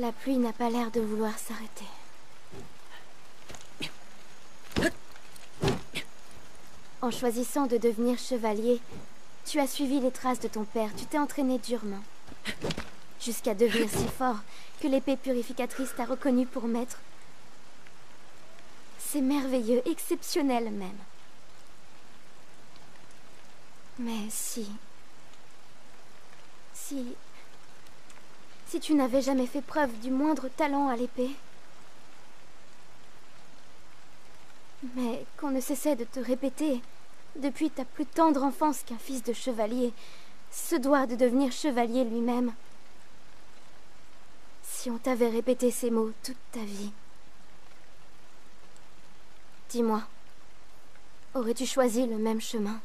La pluie n'a pas l'air de vouloir s'arrêter. En choisissant de devenir chevalier, tu as suivi les traces de ton père, tu t'es entraîné durement. Jusqu'à devenir si fort que l'épée purificatrice t'a reconnu pour maître. C'est merveilleux, exceptionnel même. Mais si tu n'avais jamais fait preuve du moindre talent à l'épée... Mais qu'on ne cessait de te répéter, depuis ta plus tendre enfance qu'un fils de chevalier se doit de devenir chevalier lui-même. Si on t'avait répété ces mots toute ta vie... Dis-moi, aurais-tu choisi le même chemin ?